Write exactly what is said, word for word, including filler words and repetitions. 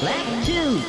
Black two.